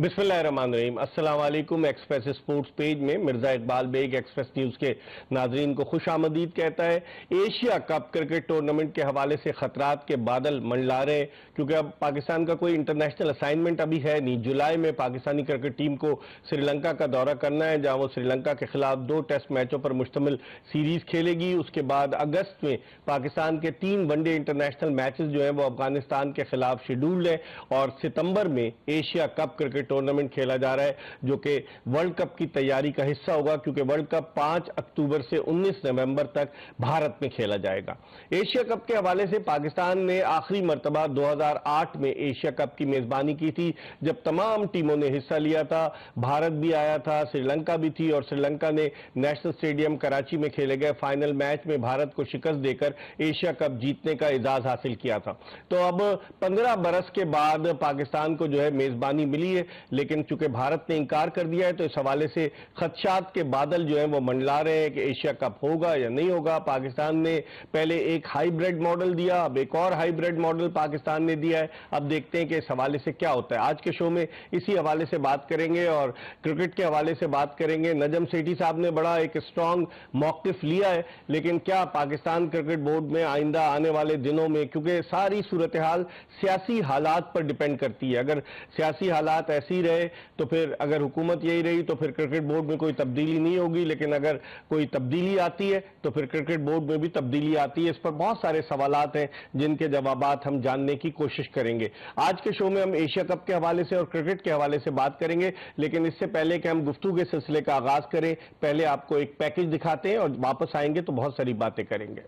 बिस्मिल्लाहिर्रहमानिर्रहीम। अस्सलाम वालेकुम। एक्सप्रेस स्पोर्ट्स पेज में मिर्जा इकबाल बेग एक्सप्रेस न्यूज़ के नाजरीन को खुश आमदीद कहता है। एशिया कप क्रिकेट टूर्नामेंट के हवाले से खतरात के बादल मंडला रहे हैं, क्योंकि अब पाकिस्तान का कोई इंटरनेशनल असाइनमेंट अभी है नहीं। जुलाई में पाकिस्तानी क्रिकेट टीम को श्रीलंका का दौरा करना है, जहाँ वो श्रीलंका के खिलाफ 2 टेस्ट मैचों पर मुश्तमिल सीरीज खेलेगी। उसके बाद अगस्त में पाकिस्तान के 3 वनडे इंटरनेशनल मैचेस जो हैं वो अफगानिस्तान के खिलाफ शेड्यूल्ड हैं, और सितंबर में एशिया कप क्रिकेट टूर्नामेंट खेला जा रहा है, जो कि वर्ल्ड कप की तैयारी का हिस्सा होगा, क्योंकि वर्ल्ड कप 5 अक्टूबर से 19 नवंबर तक भारत में खेला जाएगा। एशिया कप के हवाले से पाकिस्तान ने आखिरी मर्तबा 2008 में एशिया कप की मेजबानी की थी, जब तमाम टीमों ने हिस्सा लिया था। भारत भी आया था, श्रीलंका भी थी, और श्रीलंका ने नेशनल स्टेडियम कराची में खेले गए फाइनल मैच में भारत को शिकस्त देकर एशिया कप जीतने का एजाज हासिल किया था। तो अब 15 बरस के बाद पाकिस्तान को जो है मेजबानी मिली है, लेकिन चूंकि भारत ने इंकार कर दिया है, तो इस हवाले से खदशात के बादल जो है वो मंडला रहे हैं कि एशिया कप होगा या नहीं होगा। पाकिस्तान ने पहले एक हाइब्रिड मॉडल दिया, अब एक और हाइब्रिड मॉडल पाकिस्तान ने दिया है। अब देखते हैं कि इस हवाले से क्या होता है। आज के शो में इसी हवाले से बात करेंगे और क्रिकेट के हवाले से बात करेंगे। नजम सेठी साहब ने बड़ा एक स्ट्रांग मौकिफ लिया है, लेकिन क्या पाकिस्तान क्रिकेट बोर्ड में आइंदा आने वाले दिनों में, क्योंकि सारी सूरत हाल सियासी हालात पर डिपेंड करती है, अगर सियासी हालात ऐसी रहे तो फिर, अगर हुकूमत यही रही तो फिर क्रिकेट बोर्ड में कोई तब्दीली नहीं होगी, लेकिन अगर कोई तब्दीली आती है तो फिर क्रिकेट बोर्ड में भी तब्दीली आती है। इस पर बहुत सारे सवालात हैं जिनके जवाबात हम जानने की कोशिश करेंगे। आज के शो में हम एशिया कप के हवाले से और क्रिकेट के हवाले से बात करेंगे, लेकिन इससे पहले कि हम गुफ्तगू के सिलसिले का आगाज करें, पहले आपको एक पैकेज दिखाते हैं और वापस आएंगे तो बहुत सारी बातें करेंगे।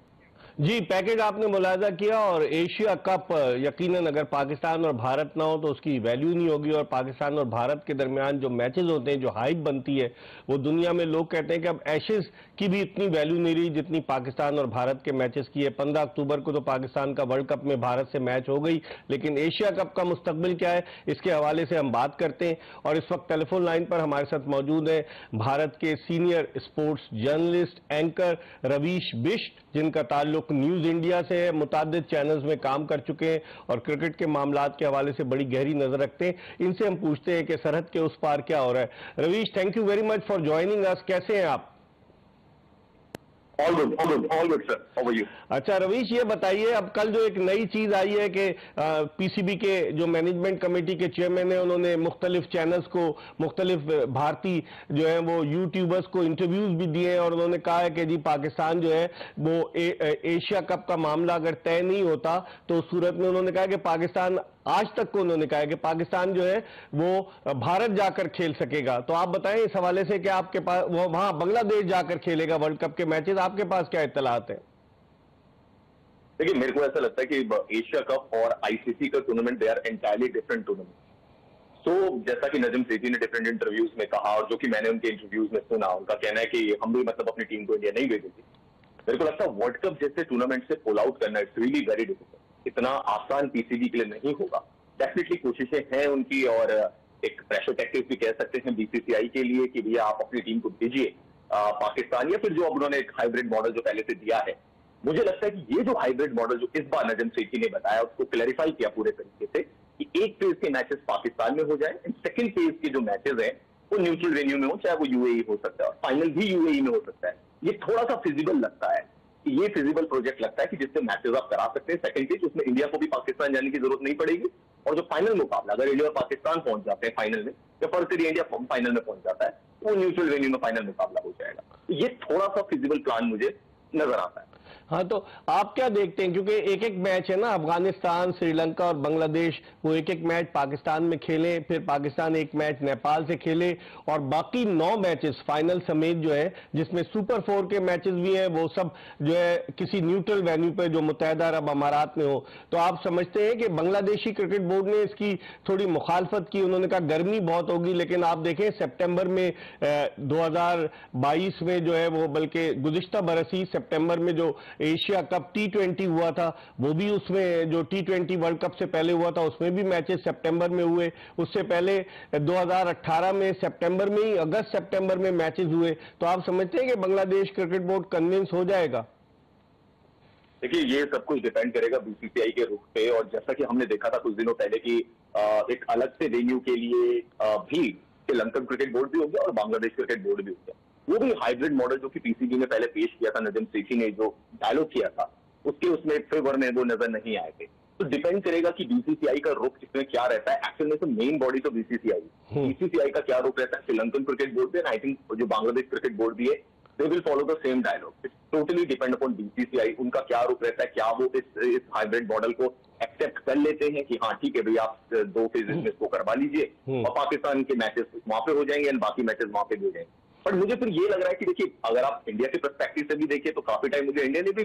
जी, पैकेज आपने मुलाजा किया, और एशिया कप यकीनन अगर पाकिस्तान और भारत ना हो तो उसकी वैल्यू नहीं होगी, और पाकिस्तान और भारत के दरमियान जो मैचेस होते हैं, जो हाइप बनती है, वो दुनिया में लोग कहते हैं कि अब एशेज की भी इतनी वैल्यू नहीं रही जितनी पाकिस्तान और भारत के मैचेस की है। 15 अक्टूबर को तो पाकिस्तान का वर्ल्ड कप में भारत से मैच हो गई, लेकिन एशिया कप का मुस्तकबिल क्या है, इसके हवाले से हम बात करते हैं। और इस वक्त टेलीफोन लाइन पर हमारे साथ मौजूद है भारत के senior sports journalist anchor Ravish Bisht, जिनका ताल्लुक न्यूज इंडिया से है, मुतादित चैनल्स में काम कर चुके हैं और क्रिकेट के मामलात के हवाले से बड़ी गहरी नजर रखते हैं। इनसे हम पूछते हैं कि सरहद के उस पार क्या हो रहा है। Ravish, thank you very much for joining us. कैसे हैं आप? All good, sir. How are you? अच्छा रवीश, ये बताइए, अब कल जो एक नई चीज आई है कि पीसीबी के जो मैनेजमेंट कमेटी के चेयरमैन है, उन्होंने मुख्तलिफ चैनल्स को, मुख्तलिफ भारतीय जो है वो यूट्यूबर्स को इंटरव्यूज भी दिए हैं, और उन्होंने कहा है कि जी पाकिस्तान जो है वो एशिया कप का मामला अगर तय नहीं होता तो उस सूरत में, उन्होंने कहा कि पाकिस्तान आज तक को, उन्होंने कहा कि पाकिस्तान जो है वो भारत जाकर खेल सकेगा। तो आप बताएं इस हवाले से, क्या आपके पास वो वहां बांग्लादेश जाकर खेलेगा वर्ल्ड कप के मैचेस, आपके पास क्या इत्तलात है? देखिए, मेरे को ऐसा लगता है कि एशिया कप और आईसीसी का tournament, they are entirely different tournament. तो जैसा कि नजम सेठी ने डिफरेंट इंटरव्यूज में कहा, और जो कि मैंने उनके इंटरव्यूज में सुना, उनका कहना है कि हम भी मतलब अपनी टीम को इंडिया नहीं भेजी थी। मेरे को लगता है वर्ल्ड कप जैसे टूर्नामेंट से पुल आउट करना इट्स रियली वेरी डिफिकल्ट, इतना आसान पीसीबी के लिए नहीं होगा। डेफिनेटली कोशिशें हैं उनकी, और एक प्रेशर टैक्टिक्स भी कह सकते हैं बीसीसीआई के लिए कि भैया आप अपनी टीम को भेजिए पाकिस्तान, या फिर जो अब उन्होंने एक हाइब्रिड मॉडल जो पहले से दिया है। मुझे लगता है कि ये जो हाइब्रिड मॉडल जो इस बार नजम सेठी ने बताया, उसको क्लैरिफाई किया पूरे तरीके से कि एक फेज के मैचेस पाकिस्तान में हो जाए, एंड सेकेंड फेज के जो मैचेज हैं वो न्यूट्रल वेन्यू में हो, चाहे वो यूएई हो सकता है, और फाइनल भी यूएई में हो सकता है। ये थोड़ा सा फिजिबल लगता है, ये फिजिबल प्रोजेक्ट लगता है कि जिससे मैचेस आप करा सकते हैं सेकंड स्टेज, उसमें इंडिया को भी पाकिस्तान जाने की जरूरत नहीं पड़ेगी। और जो फाइनल मुकाबला, अगर इंडिया और पाकिस्तान पहुंच जाते हैं फाइनल में, या फर्स्ट इंडिया फाइनल में पहुंच जाता है, वो न्यूट्रल वेन्यू में फाइनल मुकाबला हो जाएगा। ये थोड़ा सा फिजिबल प्लान मुझे नजर आता है। हाँ, तो आप क्या देखते हैं, क्योंकि एक एक मैच है ना, अफगानिस्तान, श्रीलंका और बांग्लादेश, वो एक एक मैच पाकिस्तान में खेले, फिर पाकिस्तान एक मैच नेपाल से खेले, और बाकी 9 मैचेस फाइनल समेत जो है, जिसमें सुपर 4 के मैचेस भी हैं, वो सब जो है किसी न्यूट्रल वेन्यू पे जो मुत्तहदा अरब अमारात में हो। तो आप समझते हैं कि बांग्लादेशी क्रिकेट बोर्ड ने इसकी थोड़ी मुखालफत की, उन्होंने कहा गर्मी बहुत होगी, लेकिन आप देखें सेप्टेम्बर में 2022 में जो है वो, बल्कि गुज़िश्ता बरस ही सेप्टेम्बर में जो एशिया कप T20 हुआ था, वो भी उसमें जो T20 वर्ल्ड कप से पहले हुआ था, उसमें भी मैचेस सितंबर में हुए, उससे पहले 2018 में सितंबर में ही अगस्त सितंबर में मैचेस हुए। तो आप समझते हैं कि बांग्लादेश क्रिकेट बोर्ड कन्विंस हो जाएगा? देखिए, ये सब कुछ डिपेंड करेगा बीसीसीआई के रुख पे, और जैसा कि हमने देखा था कुछ दिनों पहले कि एक अलग से वेन्यू के लिए भी श्रीलंकन क्रिकेट बोर्ड भी हो गया और बांग्लादेश क्रिकेट बोर्ड भी हो गया। वो भी हाइब्रिड मॉडल जो कि पीसीबी ने पहले पेश किया था, नजम सेठी ने जो डायलॉग किया था उसके उसमें फेवर में वो नजर नहीं आए थे। तो डिपेंड करेगा कि बीसीसीआई का रुख इसमें क्या रहता है। एक्चुअल में तो मेन बॉडी तो बीसीसीआई का क्या रुख रहता है श्रीलंकन क्रिकेट बोर्ड पे, एंड आई थिंक जो बांग्लादेश क्रिकेट बोर्ड भी है they will follow the same dialogue. It's totally depend upon BCCI, उनका क्या रुख रहता है, क्या वो इस हाइब्रिड मॉडल को एक्सेप्ट कर लेते हैं कि हाँ ठीक है भाई आप दो फेजेस में इसको करवा लीजिए और पाकिस्तान के मैचेस वहां पे हो जाएंगे एंड बाकी मैचेस वहां पे भी हो जाएंगे। पर मुझे फिर ये लग रहा है कि देखिए अगर आप इंडिया के पर्सपेक्टिव से भी देखिए तो काफी टाइम मुझे इंडिया ने भी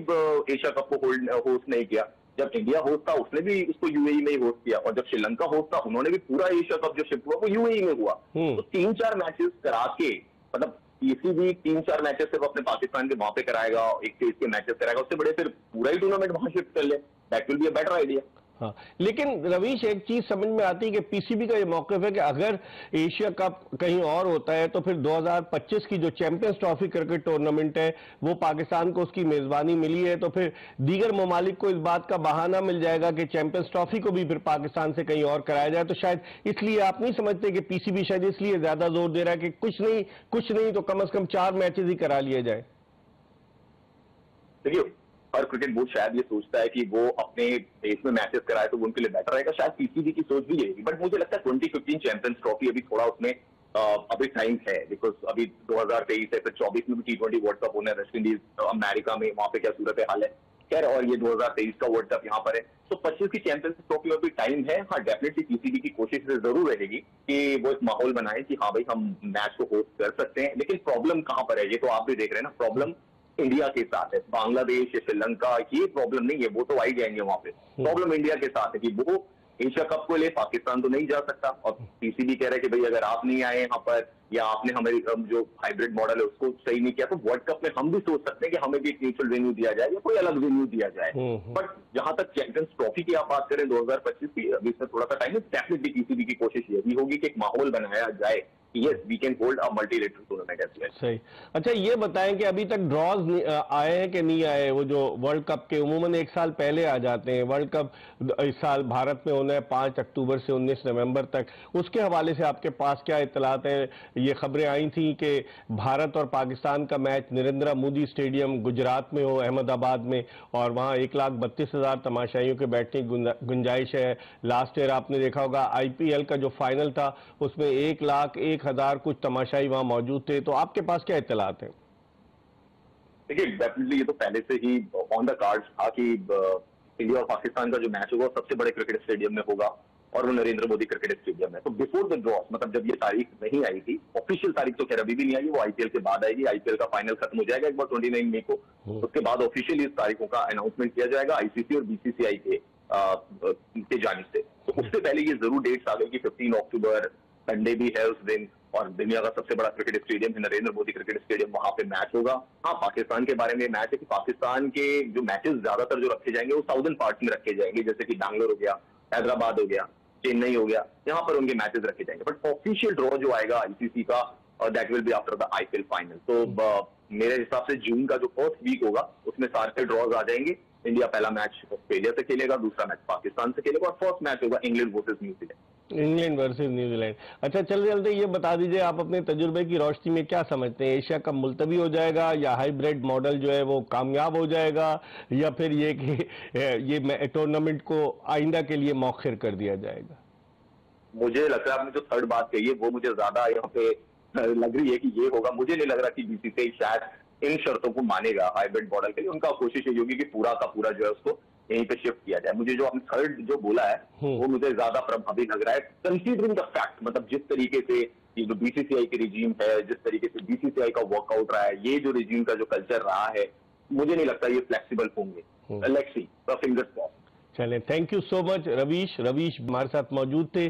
एशिया कप को होस्ट नहीं किया। जब इंडिया होस्ट था उसने भी उसको यूएई में ही होस्ट किया, और जब श्रीलंका होस्ट था उन्होंने भी पूरा एशिया कप जो शिफ्ट हुआ वो यूएई में हुआ। तो 3-4 मैचेस करा के मतलब पीसीबी 3-4 मैचेस सिर्फ अपने पाकिस्तान के वहां पे कराएगा, एक फेज के मैचेस कराएगा, उससे बड़े फिर पूरा ही टूर्नामेंट वहां शिफ्ट कर ले, that will be a better idea. हाँ, लेकिन रवीश एक चीज समझ में आती है कि पीसीबी का ये मौकफ है कि अगर एशिया कप कहीं और होता है तो फिर 2025 की जो चैंपियंस ट्रॉफी क्रिकेट टूर्नामेंट है वो पाकिस्तान को उसकी मेजबानी मिली है, तो फिर दीगर ममालिक को इस बात का बहाना मिल जाएगा कि चैंपियंस ट्रॉफी को भी फिर पाकिस्तान से कहीं और कराया जाए। तो शायद इसलिए आप नहीं समझते कि पीसीबी शायद इसलिए ज्यादा जोर दे रहा है कि कुछ नहीं तो कम से कम 4 मैचेस ही करा लिए जाए। और क्रिकेट बोर्ड शायद ये सोचता है कि वो अपने देश में मैचेस कराए तो वो उनके लिए बेटर रहेगा, शायद पीसीबी की सोच भी यही। बट मुझे लगता है 2015 चैंपियंस ट्रॉफी अभी थोड़ा उसमें अभी टाइम है, बिकॉज अभी 2023 है, फिर 24 में भी T20 वर्ल्ड कप होना है वेस्ट इंडीज अमेरिका में, वहां पे क्या सूरत हाल है खैर, और ये 2023 का वर्ल्ड कप यहाँ पर है, तो 25 की चैंपियंस ट्रॉफी में भी टाइम है। हाँ डेफिनेटली पीसीबी की कोशिश जरूर रहेगी कि वो एक माहौल बनाए कि हाँ भाई हम मैच को होस्ट कर सकते हैं। लेकिन प्रॉब्लम कहाँ पर है ये तो आप भी देख रहे हैं ना, प्रॉब्लम इंडिया के साथ है, बांग्लादेश या श्रीलंका ये प्रॉब्लम नहीं है, वो तो आई जाएंगे वहां पे। प्रॉब्लम इंडिया के साथ है कि वो एशिया कप को ले पाकिस्तान तो नहीं जा सकता, और पीसीबी कह रहा है कि भाई अगर आप नहीं आए यहाँ पर या आपने हमारी जो हाइब्रिड मॉडल है उसको सही नहीं किया तो वर्ल्ड कप में हम भी सोच सकते हैं कि हमें भी एक न्यूट्रल वेन्यू दिया जाए या कोई अलग वेन्यू दिया जाए। बट जहां तक चैंपियंस ट्रॉफी की आप बात करें 2025 की, अभी इसमें थोड़ा सा टाइम है, डेफिनेटली पीसीबी की कोशिश यही होगी कि एक माहौल बनाया जाए yes we can hold a multilateral tournament. सही। अच्छा ये बताएं कि अभी तक ड्रॉज आए हैं कि नहीं आए, वो जो वर्ल्ड कप के उमूमन एक साल पहले आ जाते हैं, वर्ल्ड कप इस साल भारत में होना है 5 अक्टूबर से 19 नवंबर तक, उसके हवाले से आपके पास क्या इतलात हैं? ये खबरें आई थी कि भारत और पाकिस्तान का मैच नरेंद्र मोदी स्टेडियम गुजरात में हो, अहमदाबाद में, और वहाँ 1,32,000 तमाशाइयों के बैठने की गुंजाइश है। लास्ट ईयर आपने देखा होगा IPL का जो फाइनल था उसमें 1,01,000 कुछ तमाशाई वहाँ मौजूद थे, तो आपके पास क्या इत्तलात है? देखिए डेफिनेटली ये तो पहले से ही ऑन द कार्ड्स था कि इंडिया और पाकिस्तान का जो मैच होगा सबसे बड़े क्रिकेट स्टेडियम में होगा और वो नरेंद्र मोदी क्रिकेट स्टेडियम में। तो बिफोर द ड्रॉस मतलब जब ये तारीख नहीं आई थी, ऑफिशियल तारीख तो खैर अभी भी नहीं आई, वो IPL के बाद आएगी, IPL का फाइनल खत्म हो जाएगा एक बार 29 मई को, उसके बाद ऑफिशियली इस तारीखों का अनाउंसमेंट किया जाएगा ICC और BCCI के जानिब से। तो उससे पहले ये जरूर डेट्स आ गई कि 15 अक्टूबर संडे भी है उस दिन और दुनिया का सबसे बड़ा क्रिकेट स्टेडियम है नरेंद्र मोदी क्रिकेट स्टेडियम, वहां पे मैच होगा। हाँ पाकिस्तान के बारे में मैच है कि पाकिस्तान के जो मैचेस ज्यादातर जो रखे जाएंगे वो साउदर्न पार्ट में रखे जाएंगे, जैसे कि बैंगलोर हो गया, हैदराबाद हो गया, चेन्नई हो गया, यहाँ पर उनके मैचेस रखे जाएंगे। बट ऑफिशियल ड्रॉ जो आएगा ICC का that will be after the IPL final. तो मेरे हिसाब से जून का जो फर्स्ट वीक होगा उसमें सारे ड्रॉज आ जाएंगे। इंडिया पहला मैच ऑस्ट्रेलिया से खेलेगा, दूसरा मैच पाकिस्तान से खेलेगा और फर्स्ट मैच होगा इंग्लैंड वर्सेस न्यूजीलैंड। अच्छा चलते चलते ये बता दीजिए आप अपने तजुर्बे की रोशनी में क्या समझते हैं, एशिया कप मुलतवी हो जाएगा या हाइब्रिड मॉडल जो है वो कामयाब हो जाएगा या फिर ये कि ये टूर्नामेंट को आइंदा के लिए मौखिर कर दिया जाएगा? मुझे लग रहा है आपने जो थर्ड बात कही है वो मुझे ज्यादा यहाँ पे लग रही है कि ये होगा। मुझे नहीं लग रहा कि बीसीसीआई शायद इन शर्तों को मानेगा हाइब्रिड मॉडल के लिए, उनका कोशिश यही होगी कि पूरा का पूरा जो है उसको यहीं पे शिफ्ट किया जाए। मुझे जो आपने थर्ड जो बोला है वो मुझे ज्यादा प्रभावी लग रहा है कंसीडरिंग द फैक्ट, मतलब जिस तरीके से ये जो बीसीसीआई की रिजीम है, जिस तरीके से बीसीसीआई का वर्कआउट रहा है, ये जो रिजीम का जो कल्चर रहा है, मुझे नहीं लगता ये फ्लेक्सिबल होंगे। Let's see, fingers crossed. चलें, thank you so much Ravish हमारे साथ मौजूद थे,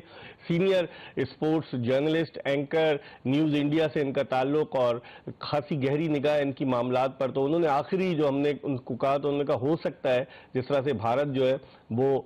senior sports journalist, anchor, news India से इनका ताल्लुक और खासी गहरी निगाह इनकी मामलात पर। तो उन्होंने आखिरी जो हमने उनको कहा तो उन्होंने कहा हो सकता है जिस तरह से भारत जो है वो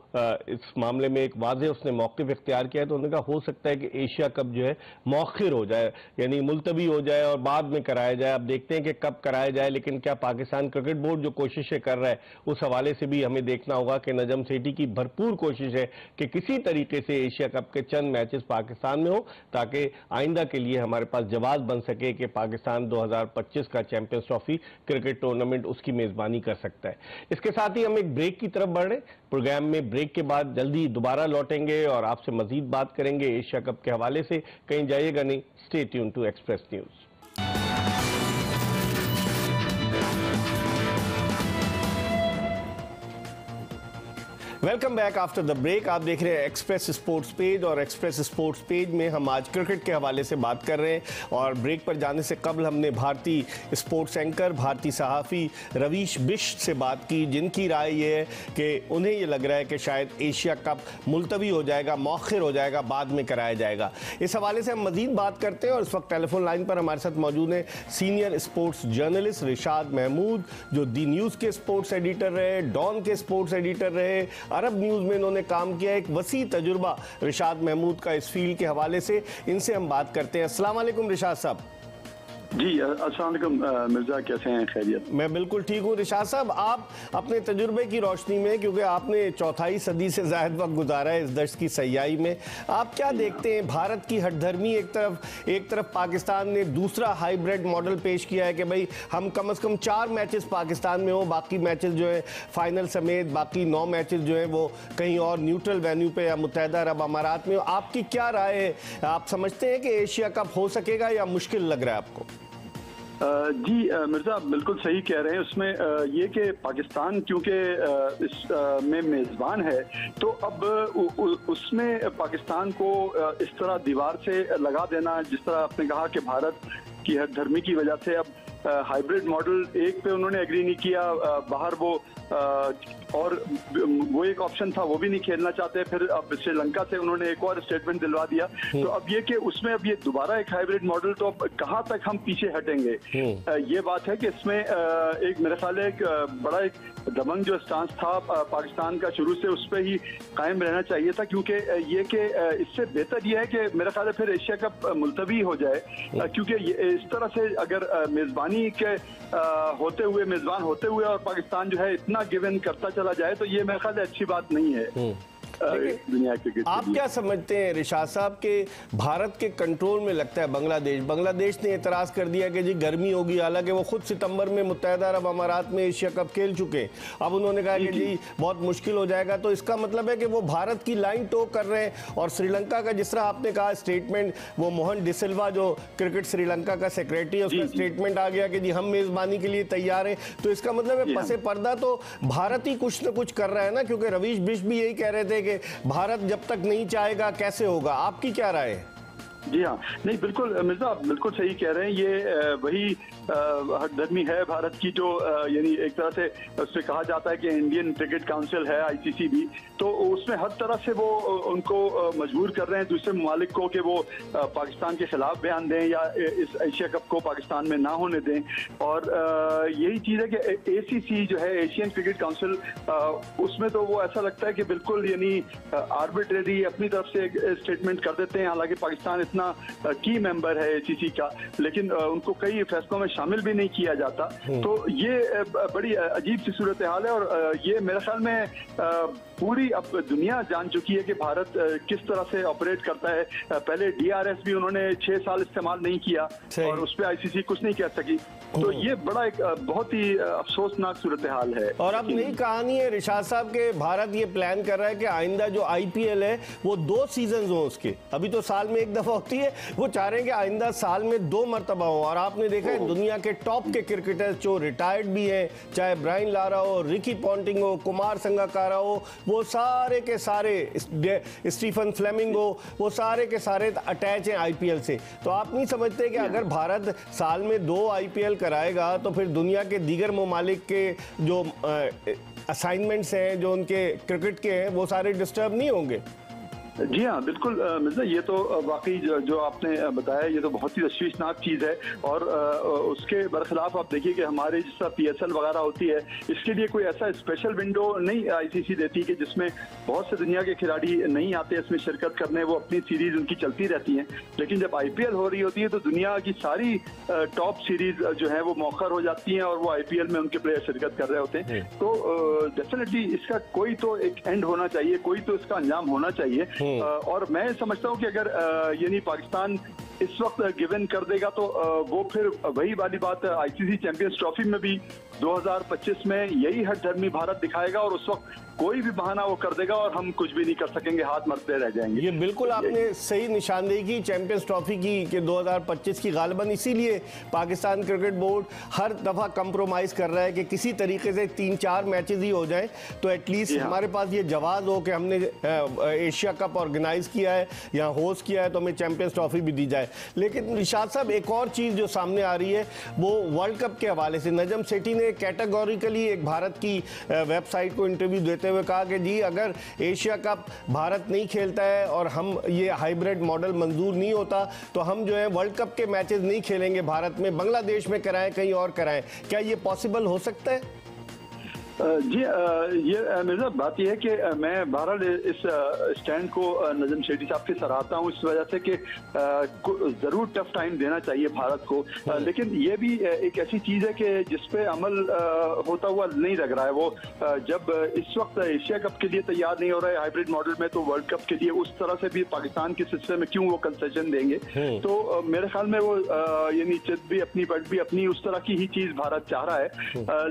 इस मामले में एक वाजे उसने मौक़िफ़ इख्तियार किया है। तो उन्होंने कहा हो सकता है कि एशिया कप जो है मौखिर हो जाए, यानी मुलतवी हो जाए और बाद में कराया जाए। अब देखते हैं कि कब कराया जाए, लेकिन क्या पाकिस्तान क्रिकेट बोर्ड जो कोशिशें कर रहा है उस हवाले से भी हमें देखना होगा कि नजम सेठी की भरपूर कोशिश है कि किसी तरीके से एशिया कप के चंद मैचेस पाकिस्तान में हो ताकि आइंदा के लिए हमारे पास जवाब बन सके कि पाकिस्तान 2025 का चैंपियंस ट्रॉफी क्रिकेट टूर्नामेंट उसकी मेजबानी कर सकता है। इसके साथ ही हम एक ब्रेक की तरफ बढ़ रहे हैं। प्रोग्राम में ब्रेक के बाद जल्दी दोबारा लौटेंगे और आपसे मजीद बात करेंगे एशिया कप के हवाले से। कहीं जाइएगा नहीं, stay tune to express news. Welcome back after the break. आप देख रहे हैं एक्सप्रेस स्पोर्ट्स पेज और एक्सप्रेस स्पोर्ट्स पेज में हम आज क्रिकेट के हवाले से बात कर रहे हैं। और ब्रेक पर जाने से कबल हमने भारतीय स्पोर्ट्स एंकर भारतीय सहाफ़ी रवीश बिश्ट से बात की, जिनकी राय ये है कि उन्हें ये लग रहा है कि शायद एशिया कप मुलतवी हो जाएगा, मौखिर हो जाएगा, बाद में कराया जाएगा। इस हवाले से हम मज़ीद बात करते हैं और इस वक्त टेलीफोन लाइन पर हमारे साथ मौजूद हैं senior sports journalist Rishad Mahmood, जो दी न्यूज़ के स्पोर्ट्स एडिटर रहे, डॉन के स्पोर्ट्स एडिटर रहे, अरब न्यूज़ में इन्होंने काम किया। एक वसी तजुर्बा रिशाद महमूद का इस फील्ड के हवाले से, इनसे हम बात करते हैं। अस्सलाम वालेकुम रिशाद साहब। जी अस्सलाम वालेकुम मिर्ज़ा, कैसे हैं? खैरियत? मैं बिल्कुल ठीक हूँ। रिशाद साहब, आप अपने तजुर्बे की रोशनी में, क्योंकि आपने चौथाई सदी से ज़ाहिद वक्त गुजारा है इस दर्श की सयाही में, आप क्या देखते हैं भारत की हठधर्मी? एक तरफ पाकिस्तान ने दूसरा हाइब्रिड मॉडल पेश किया है कि भाई हम कम अज़ कम 4 मैचेस पाकिस्तान में हो, बाकी मैचेस जो है फाइनल समेत बाकी 9 मैचेस जो हैं वो कहीं और न्यूट्रल वेन्यू पर या मुत्तहिदा अरब अमारात में हो। आपकी क्या राय है? आप समझते हैं कि एशिया कप हो सकेगा या मुश्किल लग रहा है आपको? जी मिर्ज़ा, आप बिल्कुल सही कह रहे हैं। उसमें ये कि पाकिस्तान क्योंकि इस में मेज़बान है, तो अब उसमें पाकिस्तान को इस तरह दीवार से लगा देना, जिस तरह आपने कहा कि भारत की हठधर्मी की वजह से अब हाइब्रिड मॉडल, एक पे उन्होंने एग्री नहीं किया, बाहर वो और वो एक ऑप्शन था वो भी नहीं खेलना चाहते, फिर अब श्रीलंका से उन्होंने एक और स्टेटमेंट दिलवा दिया। तो अब ये कि उसमें अब ये दोबारा एक हाइब्रिड मॉडल, तो अब कहाँ तक हम पीछे हटेंगे? ये बात है कि इसमें एक मेरे ख्याल है बड़ा एक दबंग जो स्टांस था पाकिस्तान का शुरू से, उस पर ही कायम रहना चाहिए था, क्योंकि ये कि इससे बेहतर ये है कि मेरे ख्याल है फिर एशिया कप मुलतवी हो जाए, क्योंकि इस तरह से अगर मेज़बानी के मेज़बान होते हुए और पाकिस्तान जो है इतना गिव इन करता चला जाए, तो ये मेरे ख्याल है अच्छी बात नहीं है। आप क्या समझते हैं रिशाद साहब के भारत के कंट्रोल में लगता है बांग्लादेश ने एतराज़ कर दिया कि जी गर्मी होगी, हालांकि वो खुद सितंबर में मुत्तहिदा अरब अमारात में एशिया कप खेल चुके, अब उन्होंने कहा कि जी बहुत मुश्किल हो जाएगा। तो इसका मतलब है कि वो भारत की लाइन टो कर रहे हैं। और श्रीलंका का जिस तरह आपने कहा स्टेटमेंट, वो मोहन डिसिल्वा जो क्रिकेट श्रीलंका का सेक्रेटरी है, उसका स्टेटमेंट आ गया कि जी हम मेज़बानी के लिए तैयार हैं। तो इसका मतलब है पसे पर्दा तो भारत ही कुछ न कुछ कर रहा है ना, क्योंकि रवीश बिष्ट भी यही कह रहे थे भारत जब तक नहीं चाहेगा कैसे होगा। आपकी क्या राय है? जी हाँ, नहीं बिल्कुल मिर्ज़ा, आप बिल्कुल सही कह रहे हैं। ये वही हठधर्मी है भारत की, जो यानी एक तरह से उससे कहा जाता है कि इंडियन क्रिकेट काउंसिल है, ICC भी, तो उसमें हर तरह से वो उनको मजबूर कर रहे हैं दूसरे ममालिक को कि वो पाकिस्तान के खिलाफ बयान दें या इस एशिया कप को पाकिस्तान में ना होने दें। और यही चीज़ है कि ACC जो है, एशियन क्रिकेट काउंसिल, उसमें तो वो ऐसा लगता है कि बिल्कुल यानी आर्बिट्रेरी अपनी तरफ से एक स्टेटमेंट कर देते हैं, हालांकि पाकिस्तान इतना की मेंबर है ACC का, लेकिन उनको कई फैसलों में शामिल भी नहीं किया जाता। तो ये बड़ी अजीब सी सूरत हाल है। और ये मेरे ख्याल में पूरी अब दुनिया जान चुकी है कि भारत किस तरह से ऑपरेट करता है। पहले DRS भी उन्होंने 6 साल इस्तेमाल नहीं किया और उस पर ICC कुछ नहीं कह सकी। तो ये बड़ा एक बहुत ही अफसोसनाक सूरत हाल है। और अब नई कहानी है रिशाद साहब के भारत ये प्लान कर रहा है कि आइंदा जो IPL है वो 2 सीजन हो उसके, अभी तो साल में एक दफा होती है, वो चाह रहे हैं कि आइंदा साल में 2 मरतबा हो। और आपने देखा है दुनिया के टॉप के क्रिकेटर्स जो रिटायर्ड भी हैं, चाहे ब्रायन लारा हो, रिकी पॉन्टिंग हो, कुमार संगकारा हो, वो सारे के सारे, स्टीफन फ्लेमिंग हो, वो सारे के सारे अटैच हैं IPL से। तो आप नहीं समझते कि अगर भारत साल में 2 IPL कराएगा तो फिर दुनिया के दीगर ममालिक के जो असाइनमेंट्स हैं, जो उनके क्रिकेट के हैं, वो सारे डिस्टर्ब नहीं होंगे? जी हाँ, बिल्कुल मिर्जा, ये तो वाकई जो आपने बताया ये तो बहुत ही तशवीशनाक चीज़ है। और उसके बरखिलाफ आप देखिए कि हमारे जैसा PSL वगैरह होती है, इसके लिए कोई ऐसा स्पेशल विंडो नहीं ICC देती कि जिसमें बहुत से दुनिया के खिलाड़ी नहीं आते इसमें शिरकत करने, वो अपनी सीरीज़ उनकी चलती रहती हैं। लेकिन जब IPL हो रही होती है तो दुनिया की सारी टॉप सीरीज़ जो है वो मौखर हो जाती हैं और वो IPL में उनके प्लेयर शिरकत कर रहे होते हैं। तो डेफिनेटली इसका कोई तो एक एंड होना चाहिए, कोई तो इसका अंजाम होना चाहिए। और मैं समझता हूँ कि अगर यानी पाकिस्तान इस वक्त गिवन कर देगा तो वो फिर वही वाली बात ICC चैंपियंस ट्रॉफी में भी 2025 में यही हठधर्मी भारत दिखाएगा और उस वक्त कोई भी बहाना वो कर देगा और हम कुछ भी नहीं कर सकेंगे, हाथ मरते रह जाएंगे। ये बिल्कुल आपने सही निशानदेही की चैंपियंस ट्रॉफी की कि 2025 की गालिबन। इसीलिए पाकिस्तान क्रिकेट बोर्ड हर दफ़ा कंप्रोमाइज़ कर रहा है कि किसी तरीके से 3-4 मैचेस ही हो जाएं तो एटलीस्ट हमारे पास ये जवाब हो कि हमने एशिया कप ऑर्गेनाइज किया है या होस्ट किया है तो हमें चैंपियंस ट्रॉफी भी दी जाए। लेकिन रिशाद साहब, एक और चीज़ जो सामने आ रही है वो वर्ल्ड कप के हवाले से नजम सेठी ने कैटेगोरिकली एक भारत की वेबसाइट को इंटरव्यू देते हुए कहा कि जी अगर एशिया कप भारत नहीं खेलता है और हम ये हाइब्रिड मॉडल मंजूर नहीं होता तो हम जो है वर्ल्ड कप के मैचेस नहीं खेलेंगे भारत में, बांग्लादेश में कराएं, कहीं और कराएं। क्या ये पॉसिबल हो सकता है? जी ये मिर्जा, बात यह है कि मैं बहरहाल इस स्टैंड को नजम शेठी साहब के सराहता हूँ इस वजह से कि ज़रूर टफ टाइम देना चाहिए भारत को, लेकिन ये भी एक ऐसी चीज़ है कि जिस पे अमल होता हुआ नहीं लग रहा है। वो जब इस वक्त एशिया कप के लिए तैयार नहीं हो रहा है हाइब्रिड मॉडल में, तो वर्ल्ड कप के लिए उस तरह से भी पाकिस्तान के सिलसिले में क्यों वो कंसेशन देंगे। तो मेरे ख्याल में वो यानी चित भी अपनी पट भी अपनी उस तरह की ही चीज़ भारत चाह रहा है।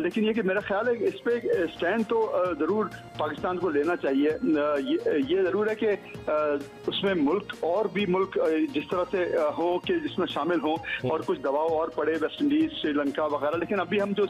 लेकिन ये कि मेरा ख्याल है इस पर स्टैंड तो जरूर पाकिस्तान को लेना चाहिए। ये जरूर है कि उसमें मुल्क और भी मुल्क जिस तरह से हो कि जिसमें शामिल हो और कुछ दबाव और पड़े वेस्ट इंडीज, श्रीलंका वगैरह। लेकिन अभी हम जो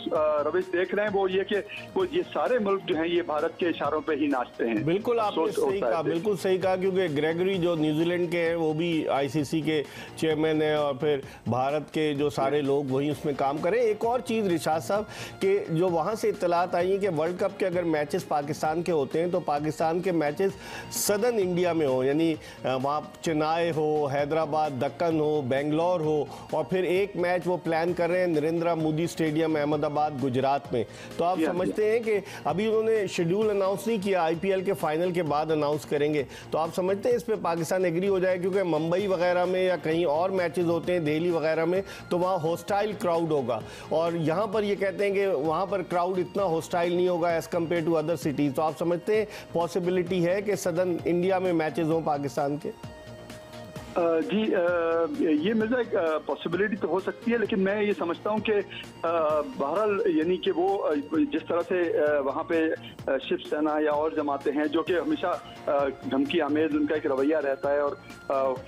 रविश देख रहे हैं वो ये कि वो ये सारे मुल्क जो हैं ये भारत के इशारों पे ही नाचते हैं। बिल्कुल आपने सही कहा, बिल्कुल सही कहा, क्योंकि ग्रेगरी जो न्यूजीलैंड के हैं वो भी ICC के चेयरमैन हैं और फिर भारत के जो सारे लोग वहीं उसमें काम करें। एक और चीज़ रिशाद साहब के जो वहाँ से इतलात आई कि वर्ल्ड कप के अगर मैचेस पाकिस्तान के होते हैं तो पाकिस्तान के मैचेस सदर्न इंडिया में हो, यानी वहाँ चेन्नई हो, हैदराबाद, दक्कन हो, बेंगलोर हो, और फिर एक मैच वो प्लान कर रहे हैं नरेंद्र मोदी स्टेडियम अहमदाबाद, गुजरात में। तो आप समझते हैं कि अभी उन्होंने शेड्यूल अनाउंस नहीं किया, IPL के फाइनल के बाद अनाउंस करेंगे। तो आप समझते हैं इस पर पाकिस्तान एग्री हो जाए, क्योंकि मुंबई वगैरह में या कहीं और मैचेस होते हैं, दिल्ली वगैरह में, तो वहाँ हॉस्टाइल क्राउड होगा और यहाँ पर ये कहते हैं कि वहाँ पर क्राउड इतना हॉस्टाइल नहीं होगा as compare to other cities. तो आप समझते हैं पॉसिबिलिटी है कि सदर्न इंडिया में मैचेस हों पाकिस्तान के? जी ये मिर्जा एक पॉसिबिलिटी तो हो सकती है, लेकिन मैं ये समझता हूँ कि बहरहाल यानी कि वो जिस तरह से वहाँ पे शिवसेना या और जमाते हैं जो कि हमेशा धमकी आमेज उनका एक रवैया रहता है और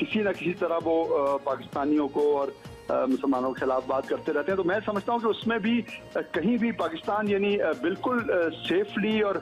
किसी ना किसी तरह वो पाकिस्तानियों को और मुसलमानों के खिलाफ बात करते रहते हैं। तो मैं समझता हूँ कि उसमें भी कहीं भी पाकिस्तान यानी बिल्कुल सेफली और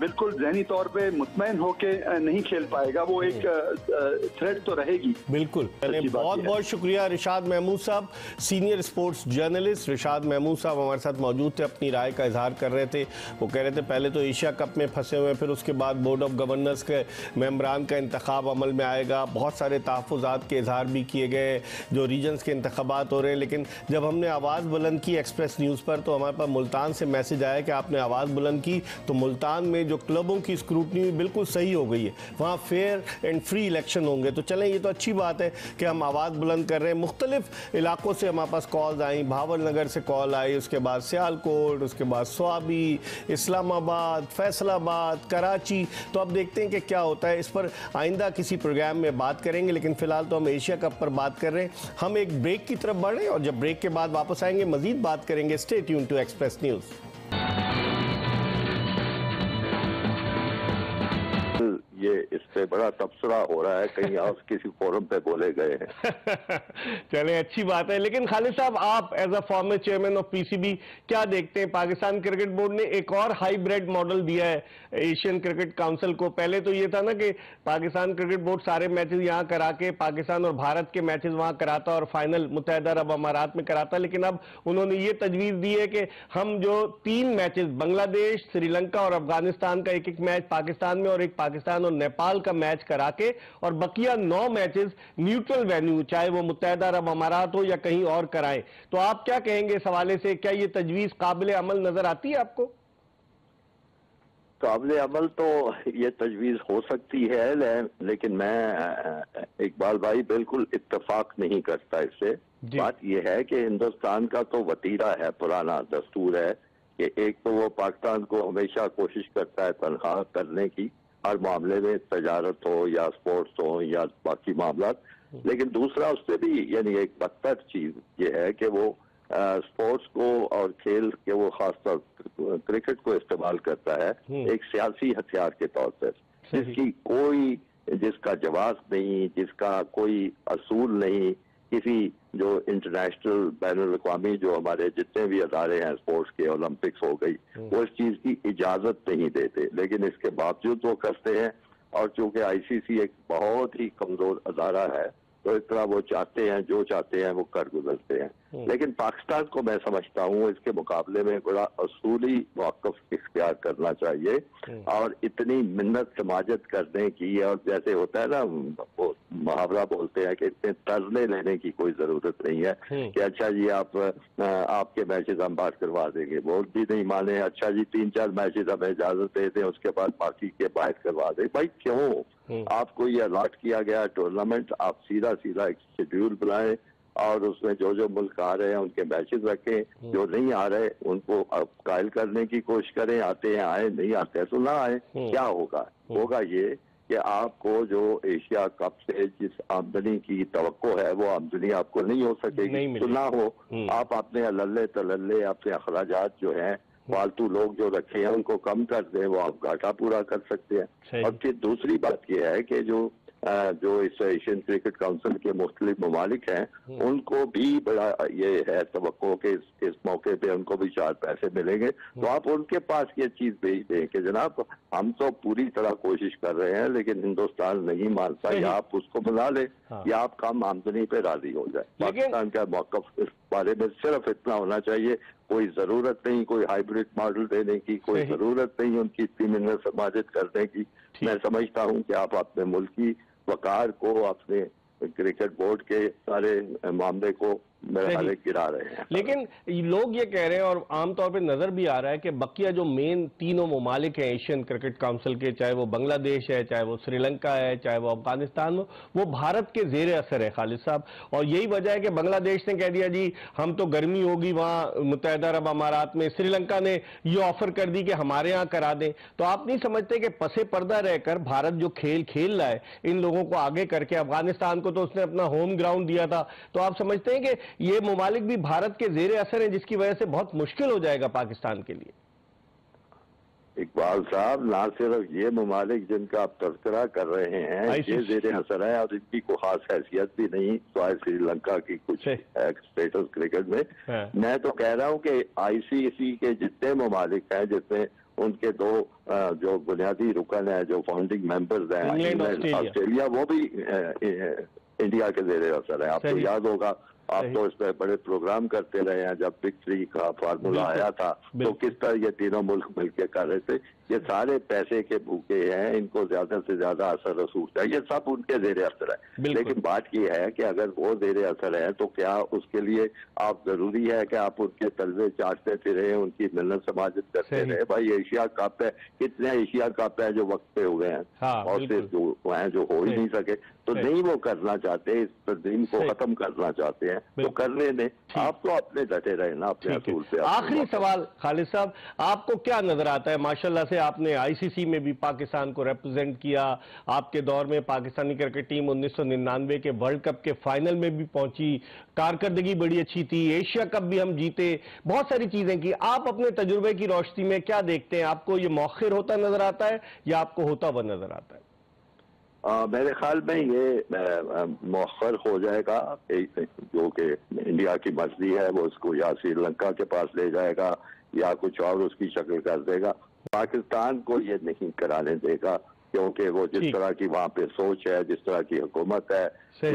बिल्कुल जहनी तौर पे मुतमईन होके नहीं खेल पाएगा, वो एक थ्रेट तो रहेगी। बिल्कुल, बहुत बहुत शुक्रिया रिशाद महमूद साहब, senior sports journalist Rishad Mahmood साहब हमारे साथ मौजूद थे, अपनी राय का इजहार कर रहे थे। वो कह रहे थे पहले तो एशिया कप में फंसे हुए हैं, फिर उसके बाद बोर्ड ऑफ गवर्नर्स के मेम्बरान का इंतखाब अमल में आएगा। बहुत सारे तहफ़ुज़ात के इजहार भी किए गए जो रीजन्स के इंतखाब बात हो रहे हैं। लेकिन जब हमने आवाज़ बुलंद की एक्सप्रेस न्यूज़ पर तो हमारे पास मुल्तान से मैसेज आया कि आपने आवाज़ बुलंद की तो मुल्तान में जो क्लबों की स्क्रूटनी बिल्कुल सही हो गई है, वहाँ फेयर एंड फ्री इलेक्शन होंगे। तो चलें, ये तो अच्छी बात है कि हम आवाज़ बुलंद कर रहे हैं। मुख्तलिफ इलाकों से हमारे पास कॉल्स आई, भावलनगर से कॉल आई, उसके बाद सियालकोट, उसके बाद स्वाबी, इस्लामाबाद, फैसलाबाद, कराची। तो अब देखते हैं कि क्या होता है, इस पर आइंदा किसी प्रोग्राम में बात करेंगे। लेकिन फ़िलहाल तो हम एशिया कप पर बात कर रहे हैं। हम एक ब्रेक की तरफ बढ़ें और जब ब्रेक के बाद वापस आएंगे मजीद बात करेंगे। Stay tune to express news. ये इससे बड़ा तबसरा हो रहा है, कहीं आप किसी फोरम पे बोले गए हैं। चले अच्छी बात है, लेकिन खालिद साहब आप as a former chairman of PCB क्या देखते हैं? पाकिस्तान क्रिकेट बोर्ड ने एक और हाइब्रिड मॉडल दिया है एशियन क्रिकेट काउंसिल को। पहले तो ये था ना कि पाकिस्तान क्रिकेट बोर्ड सारे मैचेस यहाँ करा के पाकिस्तान और भारत के मैचेस वहाँ कराता और फाइनल मुत्तहदा अरब अमारात में कराता। लेकिन अब उन्होंने ये तजवीज़ दी है कि हम जो 3 मैचेस बांग्लादेश, श्रीलंका और अफगानिस्तान का एक मैच पाकिस्तान में और एक पाकिस्तान और नेपाल नेपाल का मैच करा के और बकिया 9 मैचेस न्यूट्रल वेन्यू चाहे वो मुत्तहदा अरब अमारात हो या कहीं और कराएं। तो आप क्या कहेंगे इस हवाले से, क्या ये तजवीज काबिल अमल नजर आती है आपको? काबिल अमल तो ये तजवीज़ हो सकती है, लेकिन मैं इकबाल भाई बिल्कुल इत्तफाक नहीं करता इससे। बात यह है कि हिंदुस्तान का तो वतीरा है, पुराना दस्तूर है कि एक तो वो पाकिस्तान को हमेशा कोशिश करता है तनहा करने की, हर मामले में तजारत हो या स्पोर्ट्स हो या बाकी मामला, लेकिन दूसरा उससे भी यानी एक बदतर चीज़ ये है कि वो स्पोर्ट्स को और खेल के वो खासतौर क्रिकेट को इस्तेमाल करता है एक सियासी हथियार के तौर पर, जिसकी कोई जिसका जवाब नहीं, जिसका कोई असूल नहीं। किसी जो इंटरनेशनल बैन अवी जो हमारे जितने भी अदारे हैं स्पोर्ट्स के, ओलंपिक्स हो गई, वो इस चीज़ की इजाज़त नहीं देते, लेकिन इसके बावजूद वो करते हैं। और चूँकि ICC एक बहुत ही कमज़ोर अदारा है तो इस तरह वो चाहते हैं जो चाहते हैं वो कर गुजरते हैं। लेकिन पाकिस्तान को मैं समझता हूँ इसके मुकाबले में बड़ा असूली मौक़िफ़ इख्तियार करना चाहिए और इतनी मिन्नत समाजत करने की और जैसे होता है ना वो मुहावरा बोलते हैं कि इतने तर्ज़े लेने की कोई ज़रूरत नहीं है कि अच्छा जी आप आपके मैचेस हम बात करवा देंगे, वोट भी नहीं माने, अच्छा जी 3-4 मैचेस हमें इजाज़त दे दें उसके बाद बाकी के बाहर करवा दें। भाई क्यों? आपको ये अलॉट किया गया टूर्नामेंट, आप सीधा सीधा एक शेड्यूल बनाएं और उसमें जो जो मुल्क आ रहे हैं उनके मैचेस रखें, जो नहीं आ रहे उनको अब कायल करने की कोशिश करें, आते हैं आए, नहीं आते हैं तो ना आए। क्या होगा? होगा ये कि आपको जो एशिया कप से जिस आमदनी की तवक्को है वो आमदनी आपको नहीं हो सकेगी, तो ना हो। आप अपने अल्ले तल्ले अपने अखराजात जो हैं फालतू लोग जो रखे हैं उनको कम कर दें, वो आप घाटा पूरा कर सकते हैं। और फिर दूसरी बात यह है कि जो इस एशियन क्रिकेट काउंसिल के मुख्तलिफ ममालिक हैं उनको भी बड़ा ये है तवक्को कि इस मौके पे उनको भी 4 पैसे मिलेंगे, तो आप उनके पास ये चीज़ भेज दें कि जनाब हम तो पूरी तरह कोशिश कर रहे हैं लेकिन हिंदुस्तान नहीं मानता, या आप उसको बुला लें या आप कम आमदनी पे राजी हो जाए। पाकिस्तान का मौक़िफ़ इस बारे में सिर्फ इतना होना चाहिए, कोई जरूरत नहीं कोई हाइब्रिड मॉडल देने की, कोई जरूरत नहीं उनकी इतनी मिन्नत समाजित करने की। मैं समझता हूँ कि आप अपने मुल्क की वकार को, अपने क्रिकेट बोर्ड के सारे मामले को मेरे गिरा रहे हैं। लेकिन लोग ये कह रहे हैं और आमतौर पर नजर भी आ रहा है कि बकिया जो मेन तीनों ममालिक हैं एशियन क्रिकेट काउंसिल के, चाहे वो बांग्लादेश है, चाहे वो श्रीलंका है, चाहे वो अफगानिस्तान हो, वो भारत के जेर असर है खालिद साहब। और यही वजह है कि बांग्लादेश ने कह दिया जी हम तो गर्मी होगी वहाँ मुत्तहदा अरब अमारात में, श्रीलंका ने ये ऑफर कर दी कि हमारे यहाँ करा दें। तो आप नहीं समझते कि पसे पर्दा रहकर भारत जो खेल खेल रहा है इन लोगों को आगे करके, अफगानिस्तान को तो उसने अपना होम ग्राउंड दिया था, तो आप समझते हैं कि ये मुमालिक भी भारत के जेरे असर है जिसकी वजह से बहुत मुश्किल हो जाएगा पाकिस्तान के लिए? इकबाल साहब ना सिर्फ ये मुमालिक जिनका आप तस्करा कर रहे हैं ये जेरे असर है और इनकी कोई खास हैसियत भी नहीं, स्वाय श्रीलंका की कुछ स्टेटस क्रिकेट में है। मैं तो कह रहा हूँ कि ICC के जितने मुमालिक हैं जिसमें उनके 2 जो बुनियादी रुकन है जो फाउंडिंग मेंबर्स हैं इंग्लैंड ऑस्ट्रेलिया, वो भी इंडिया के जेरे असर है। आपको याद होगा, आप तो इस पर बड़े प्रोग्राम करते रहे हैं जब Big 3 का फार्मूला आया था तो किस तरह ये तीनों मुल्क मिलकर कर रहे थे। ये सारे पैसे के भूखे हैं, इनको ज्यादा से ज्यादा असर रसूख चाहिए, सब उनके जेरे असर है। लेकिन बात ये है कि अगर वो जेरे असर है तो क्या उसके लिए आप जरूरी है कि आप उनके तलवे चाटते फिरे, उनकी मिलत समाजित करते रहे? भाई एशिया कप है, कितने एशिया कप है जो वक्त पे हो गए हैं और सिर्फ जो हैं जो हो ही नहीं सके, तो नहीं वो करना चाहते, इस तंजीम को खत्म करना चाहते हैं तो करने दें। आप तो अपने डटे रहे ना अपने असूल पे। आखिरी सवाल खालिद साहब, आपको क्या नजर आता है? माशाल्लाह से आपने ICC में भी पाकिस्तान को रिप्रेजेंट किया, आपके दौर में पाकिस्तानी क्रिकेट टीम 1999 के वर्ल्ड कप के फाइनल में भी पहुंची, कारकर्दगी बड़ी अच्छी थी, एशिया कप भी हम जीते, बहुत सारी चीजें की। आप अपने तजुर्बे की रोशनी में क्या देखते हैं? आपको ये मौखिर होता नजर आता है या आपको होता हुआ नजर आता है? मेरे ख्याल में ये मौखर हो जाएगा, जो कि इंडिया की मर्जी है, वो उसको या श्रीलंका के पास ले जाएगा या कुछ और उसकी शक्ल कर देगा। पाकिस्तान को ये नहीं कराने देगा क्योंकि वो जिस तरह की वहाँ पे सोच है, जिस तरह की हुकूमत है,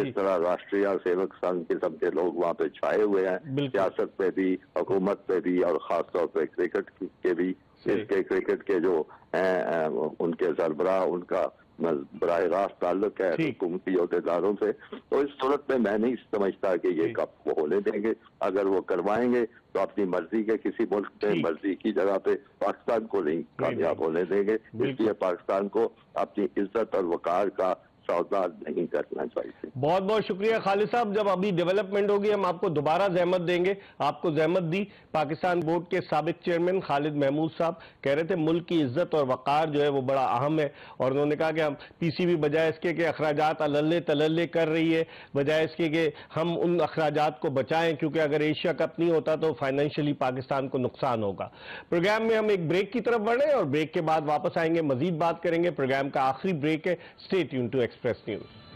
जिस तरह राष्ट्रीय सेवक संघ किस्म के लोग वहाँ पे छाए हुए हैं, सियासत पे भी, हुकूमत पे भी और खासतौर पर क्रिकेट के भी, इसके क्रिकेट के जो हैं उनके सरबराह, उनका बराह रास्त ताल्लुक है हुकूमती अहदेदारों से, तो इस सूरत में मैं नहीं समझता कि ये कप वो होने देंगे। अगर वो करवाएंगे तो अपनी मर्जी के किसी मुल्क में मर्जी की जगह पे पाकिस्तान को नहीं कामयाब होने देंगे। इसलिए पाकिस्तान को अपनी इज्जत और वकार का सौदा नहीं करना चाहिए। बहुत बहुत शुक्रिया खालिद साहब। जब अभी डेवलपमेंट होगी हम आपको दोबारा जहमत देंगे, आपको जहमत दी। पाकिस्तान बोर्ड के साबिक चेयरमैन खालिद महमूद साहब कह रहे थे मुल्क की इज्जत और वकार जो है वो बड़ा अहम है, और उन्होंने कहा कि हम पीसीबी बजाय इसके कि अखराजात अल्ले तल्ले कर रही है, बजाय इसके कि हम उन अखराजात को बचाएं, क्योंकि अगर एशिया कप नहीं होता तो फाइनेंशियली पाकिस्तान को नुकसान होगा। प्रोग्राम में हम एक ब्रेक की तरफ बढ़े और ब्रेक के बाद वापस आएंगे, मजीद बात करेंगे। प्रोग्राम का आखिरी ब्रेक है। Stay tune to express news.